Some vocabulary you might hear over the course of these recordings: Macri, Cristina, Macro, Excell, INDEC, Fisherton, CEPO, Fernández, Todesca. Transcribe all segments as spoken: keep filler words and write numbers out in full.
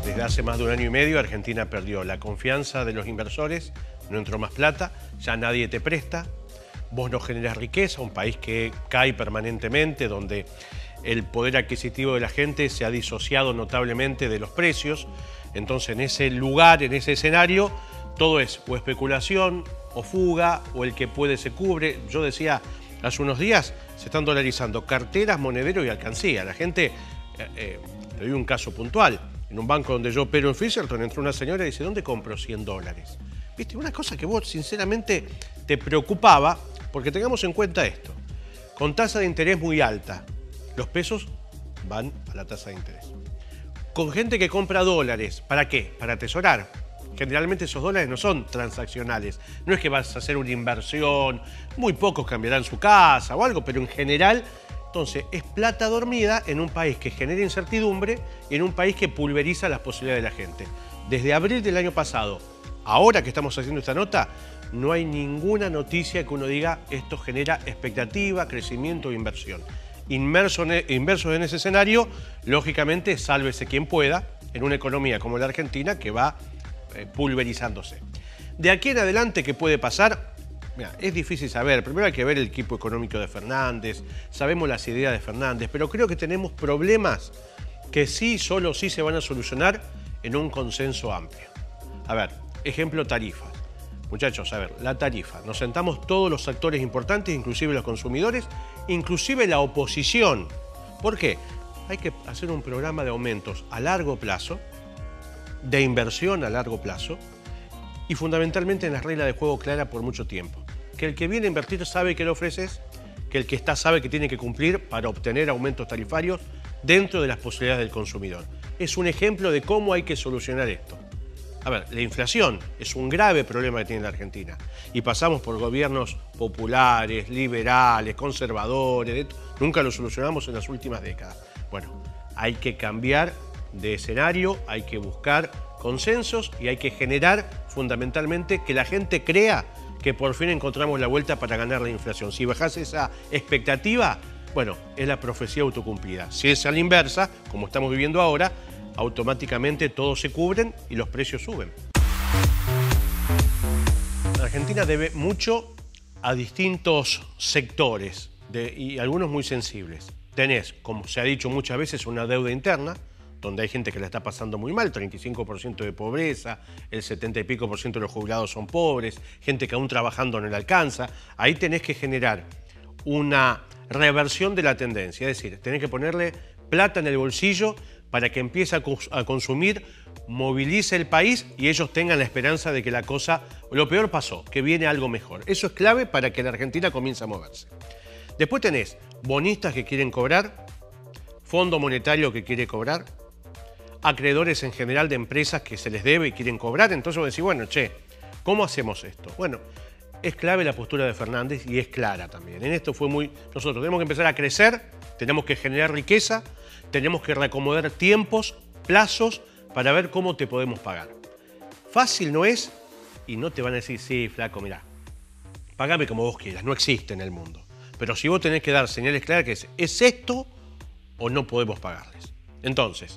que desde hace más de un año y medio Argentina perdió la confianza de los inversores, no entró más plata, ya nadie te presta, vos no generás riqueza, un país que cae permanentemente, donde el poder adquisitivo de la gente se ha disociado notablemente de los precios. Entonces, en ese lugar, en ese escenario, todo es o especulación, o fuga, o el que puede se cubre. Yo decía hace unos días, se están dolarizando carteras, monedero y alcancía. La gente, eh, eh, te doy un caso puntual, en un banco donde yo opero en Fisherton, entró una señora y dice, ¿dónde compro cien dólares? ¿Viste? Una cosa que vos sinceramente te preocupaba, porque tengamos en cuenta esto, con tasa de interés muy alta, los pesos van a la tasa de interés. Con gente que compra dólares, ¿para qué? Para atesorar. Generalmente esos dólares no son transaccionales. No es que vas a hacer una inversión, muy pocos cambiarán su casa o algo, pero en general, entonces, es plata dormida en un país que genera incertidumbre y en un país que pulveriza las posibilidades de la gente. Desde abril del año pasado, ahora que estamos haciendo esta nota, no hay ninguna noticia que uno diga esto genera expectativa, crecimiento o inversión. Inmersos en ese escenario, lógicamente, sálvese quien pueda, en una economía como la Argentina que va pulverizándose. De aquí en adelante, ¿qué puede pasar? Mirá, es difícil saber. Primero hay que ver el equipo económico de Fernández, sabemos las ideas de Fernández, pero creo que tenemos problemas que sí, solo sí se van a solucionar en un consenso amplio. A ver, ejemplo, tarifas. Muchachos, a ver, la tarifa. Nos sentamos todos los actores importantes, inclusive los consumidores, inclusive la oposición. ¿Por qué? Hay que hacer un programa de aumentos a largo plazo, de inversión a largo plazo y fundamentalmente en las reglas de juego claras por mucho tiempo. Que el que viene a invertir sabe que le ofreces, que el que está sabe que tiene que cumplir para obtener aumentos tarifarios dentro de las posibilidades del consumidor. Es un ejemplo de cómo hay que solucionar esto. A ver, la inflación es un grave problema que tiene la Argentina y pasamos por gobiernos populares, liberales, conservadores, nunca lo solucionamos en las últimas décadas. Bueno, hay que cambiar de escenario, hay que buscar consensos y hay que generar fundamentalmente que la gente crea que por fin encontramos la vuelta para ganar la inflación. Si bajás esa expectativa, bueno, es la profecía autocumplida. Si es a la inversa, como estamos viviendo ahora, automáticamente todos se cubren y los precios suben. La Argentina debe mucho a distintos sectores de, y algunos muy sensibles. Tenés, como se ha dicho muchas veces, una deuda interna, donde hay gente que la está pasando muy mal, treinta y cinco por ciento de pobreza, el setenta y pico por ciento de los jubilados son pobres, gente que aún trabajando no le alcanza. Ahí tenés que generar una reversión de la tendencia, es decir, tenés que ponerle plata en el bolsillo para que empiece a consumir, movilice el país y ellos tengan la esperanza de que la cosa, lo peor pasó, que viene algo mejor. Eso es clave para que la Argentina comience a moverse. Después tenés bonistas que quieren cobrar, Fondo Monetario que quiere cobrar, acreedores en general de empresas que se les debe y quieren cobrar. Entonces vos decís, bueno, che, ¿cómo hacemos esto? Bueno, es clave la postura de Fernández y es clara también. En esto fue muy... Nosotros tenemos que empezar a crecer, tenemos que generar riqueza, tenemos que reacomodar tiempos, plazos, para ver cómo te podemos pagar. Fácil no es y no te van a decir, sí, flaco, mirá, pagame como vos quieras, no existe en el mundo. Pero si vos tenés que dar señales claras que es, ¿es esto o no podemos pagarles? Entonces,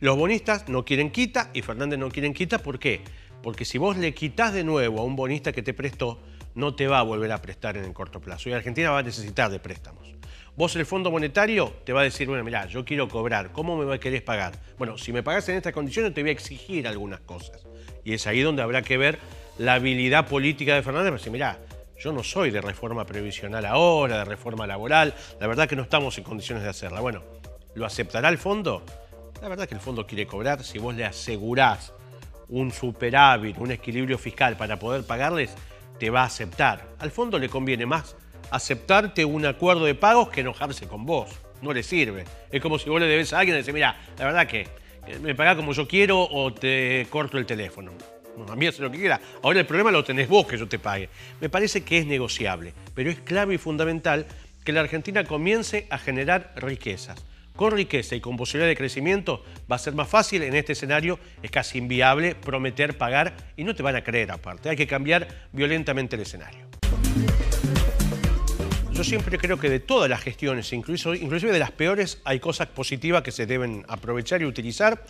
los bonistas no quieren quita y Fernández no quieren quita. ¿Por qué? Porque si vos le quitás de nuevo a un bonista que te prestó, no te va a volver a prestar en el corto plazo. Y Argentina va a necesitar de préstamos. Vos el Fondo Monetario te va a decir, bueno, mirá, yo quiero cobrar, ¿cómo me querés pagar? Bueno, si me pagás en estas condiciones te voy a exigir algunas cosas. Y es ahí donde habrá que ver la habilidad política de Fernández. Pero si mirá, yo no soy de reforma previsional ahora, de reforma laboral, la verdad que no estamos en condiciones de hacerla. Bueno, ¿lo aceptará el Fondo? La verdad que el Fondo quiere cobrar. Si vos le asegurás un superávit, un equilibrio fiscal para poder pagarles, te va a aceptar. Al Fondo le conviene más aceptarte un acuerdo de pagos que enojarse con vos. No le sirve. Es como si vos le debes a alguien y decís, mira, la verdad que me pagás como yo quiero o te corto el teléfono. No, a mí hace lo que quiera. Ahora el problema lo tenés vos que yo te pague. Me parece que es negociable, pero es clave y fundamental que la Argentina comience a generar riquezas. Con riqueza y con posibilidad de crecimiento va a ser más fácil. En este escenario es casi inviable prometer pagar y no te van a creer aparte. Hay que cambiar violentamente el escenario. Yo siempre creo que de todas las gestiones, incluso, inclusive de las peores, hay cosas positivas que se deben aprovechar y utilizar.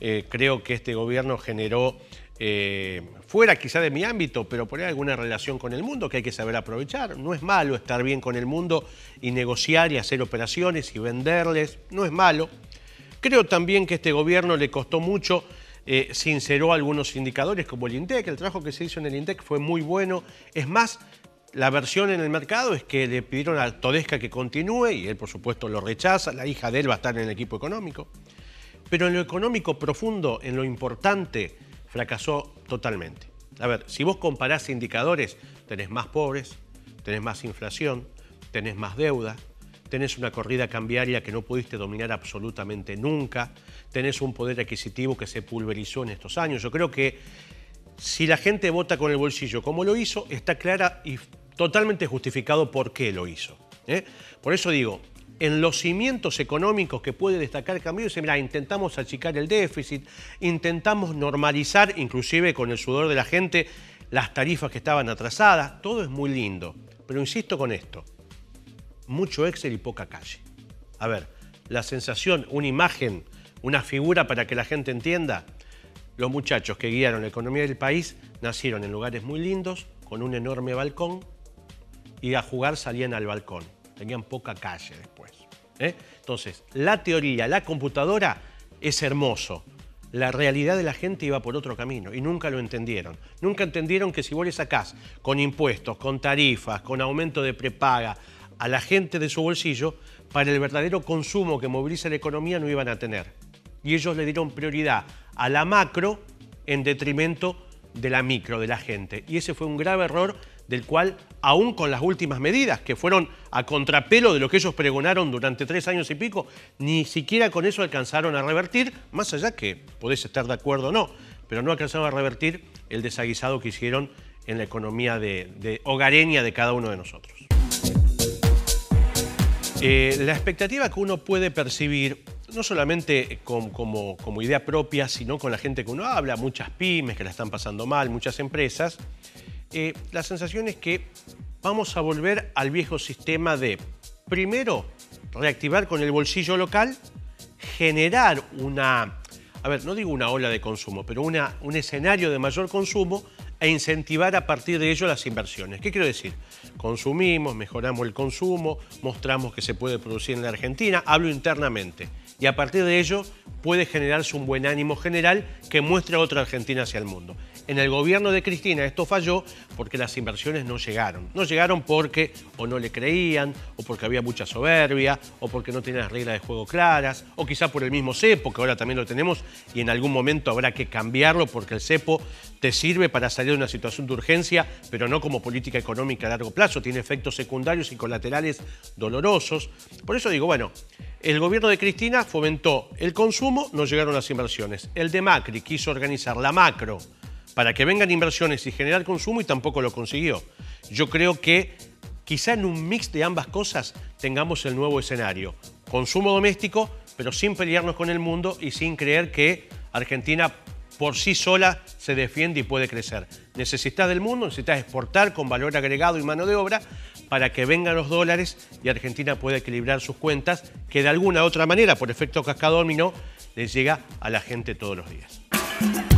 eh, creo que este gobierno generó, eh, fuera quizá de mi ámbito, pero por ahí alguna relación con el mundo que hay que saber aprovechar. No es malo estar bien con el mundo y negociar y hacer operaciones y venderles, no es malo. Creo también que este gobierno le costó mucho, eh, sinceró algunos indicadores como el INDEC. El trabajo que se hizo en el INDEC fue muy bueno. Es más, la versión en el mercado es que le pidieron a Todesca que continúe y él, por supuesto, lo rechaza. La hija de él va a estar en el equipo económico. Pero en lo económico profundo, en lo importante, fracasó totalmente. A ver, si vos comparás indicadores, tenés más pobres, tenés más inflación, tenés más deuda, tenés una corrida cambiaria que no pudiste dominar absolutamente nunca, tenés un poder adquisitivo que se pulverizó en estos años. Yo creo que si la gente vota con el bolsillo como lo hizo, está clara y totalmente justificado por qué lo hizo, ¿eh? Por eso digo, en los cimientos económicos que puede destacar Cambio, dice, mira, intentamos achicar el déficit, intentamos normalizar, inclusive con el sudor de la gente, las tarifas que estaban atrasadas, todo es muy lindo. Pero insisto con esto, mucho Excel y poca calle. A ver, la sensación, una imagen, una figura para que la gente entienda. Los muchachos que guiaron la economía del país nacieron en lugares muy lindos, con un enorme balcón, y a jugar salían al balcón. Tenían poca calle después, ¿eh? Entonces, la teoría, la computadora es hermoso. La realidad de la gente iba por otro camino y nunca lo entendieron. Nunca entendieron que si vos le sacás con impuestos, con tarifas, con aumento de prepaga a la gente de su bolsillo, para el verdadero consumo que moviliza la economía no iban a tener. Y ellos le dieron prioridad a la macro en detrimento de la micro, de la gente. Y ese fue un grave error del cual, aún con las últimas medidas, que fueron a contrapelo de lo que ellos pregonaron durante tres años y pico, ni siquiera con eso alcanzaron a revertir, más allá que podés estar de acuerdo o no, pero no alcanzaron a revertir el desaguisado que hicieron en la economía de, de hogareña de cada uno de nosotros. Eh, la expectativa que uno puede percibir, no solamente como, como, como idea propia, sino con la gente que uno habla, muchas pymes que la están pasando mal, muchas empresas, eh, la sensación es que vamos a volver al viejo sistema de, primero, reactivar con el bolsillo local, generar una, a ver, no digo una ola de consumo, pero una, un escenario de mayor consumo, e incentivar a partir de ello las inversiones. ¿Qué quiero decir? Consumimos, mejoramos el consumo, mostramos que se puede producir en la Argentina, hablo internamente. Y a partir de ello puede generarse un buen ánimo general que muestra otra Argentina hacia el mundo. En el gobierno de Cristina esto falló porque las inversiones no llegaron. No llegaron porque o no le creían, o porque había mucha soberbia, o porque no tenía las reglas de juego claras, o quizá por el mismo CEPO, que ahora también lo tenemos y en algún momento habrá que cambiarlo porque el CEPO te sirve para salir de una situación de urgencia, pero no como política económica a largo plazo. Tiene efectos secundarios y colaterales dolorosos. Por eso digo, bueno, el gobierno de Cristina fomentó el consumo, no llegaron las inversiones. El de Macri quiso organizar la macro para que vengan inversiones y generar consumo y tampoco lo consiguió. Yo creo que quizá en un mix de ambas cosas tengamos el nuevo escenario. Consumo doméstico, pero sin pelearnos con el mundo y sin creer que Argentina por sí sola se defiende y puede crecer. Necesitas del mundo, necesitas exportar con valor agregado y mano de obra para que vengan los dólares y Argentina pueda equilibrar sus cuentas, que de alguna u otra manera, por efecto cascada dominó, les llega a la gente todos los días.